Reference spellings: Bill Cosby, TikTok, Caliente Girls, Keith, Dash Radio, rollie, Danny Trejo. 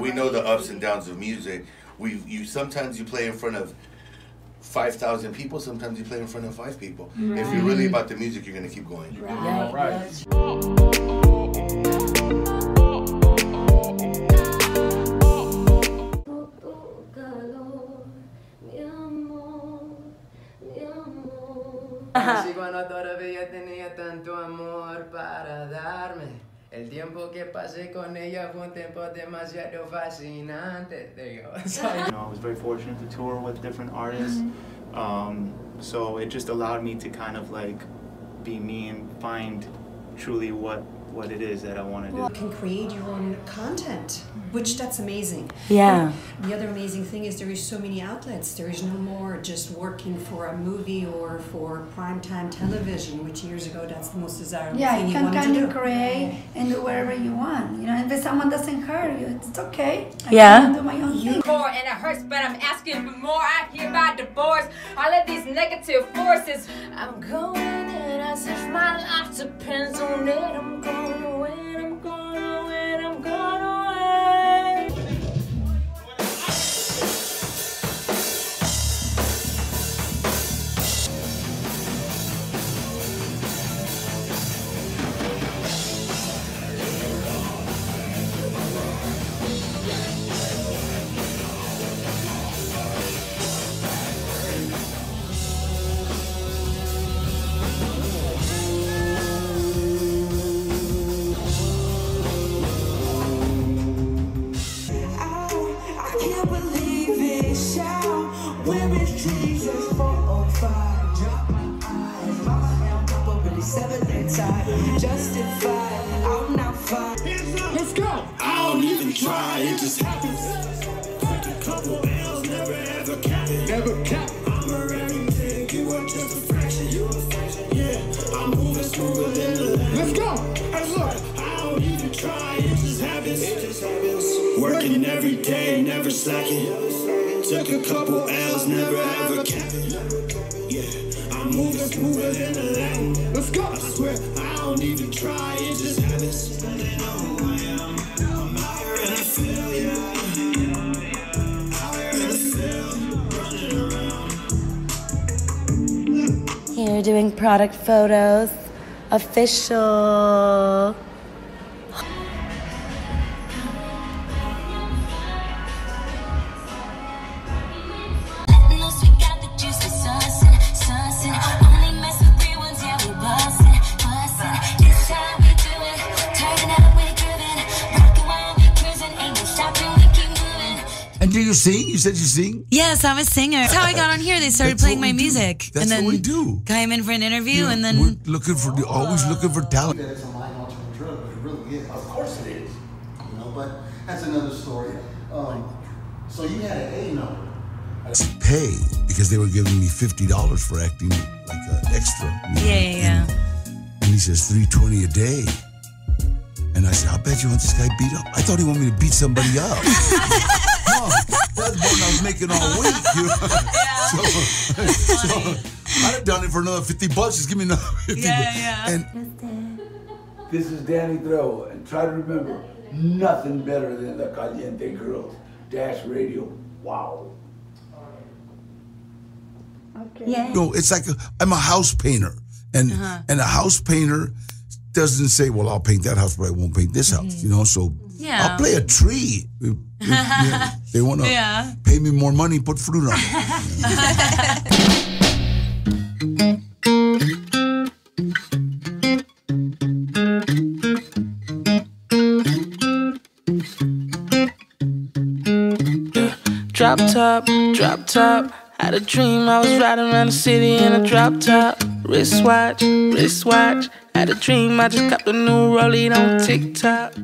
We know the ups and downs of music. You sometimes you play in front of 5,000 people, sometimes you play in front of 5 people. Right. If you're really about the music, you're gonna keep going. Right. Right. Si cuando todavía tenía tanto amor para darme. El tiempo que pasé con ella fue un tiempo demasiado fascinante. There you go. You know, I was very fortunate to tour with different artists. So it just allowed me to kind of like be me and find truly what it is that I want to do. You can create your own content, which that's amazing. Yeah. And the other amazing thing is there is so many outlets. There is no more just working for a movie or for primetime television, which years ago that's the most desirable thing you wanted to do. Yeah, you can kind of create and do whatever you want. You know, if someone doesn't hurt you, it's okay. I can do my own thing. More and it hurts, but I'm asking for more. I hear my divorce. All of these negative forces. I'm going in as if my life depends on it. I'm going. Let's go. I don't even try, it just happens. Like a couple bills, never ever cap it. Never cap it. I'm a everything, you are just a fraction. You a fraction, yeah. I'm moving smoother than the land. Let's go. Let's look. I don't even try, it just happens. It just happens. Working every day, never slacking. Took a couple L's, never ever cap it. Yeah, I'm moving smoother than the land. Let's go. I swear, I don't even try, it just happens. Here doing product photos, official. Do you sing? You said you sing? Yes, I'm a singer. That's how I got on here. They started playing my music. That's and then what we do. Came in for an interview and then... We're looking for, always looking for talent. It's a mind-altering drug, it really is. Of course it is. You know, but that's another story. So you had an A number. Pay, because they were giving me $50 for acting like an extra. You know? And he says, $320 a day. And I said, I bet you want this guy beat up. I thought he wanted me to beat somebody up. That's what I was making all week. You know? So I'd have done it for another $50. Just give me another $50. And this is Danny Trejo, and try to remember, nothing better than the Caliente Girls. Dash Radio. Wow. Okay. Yeah. No, it's like I'm a house painter, and a house painter doesn't say, well, I'll paint that house, but I won't paint this house. You know, so. Yeah. I'll play a tree. They want to pay me more money, put fruit on it. Drop top, had a dream I was riding around the city in a drop top. Wristwatch, wristwatch, had a dream I just copped a new rollie on TikTok.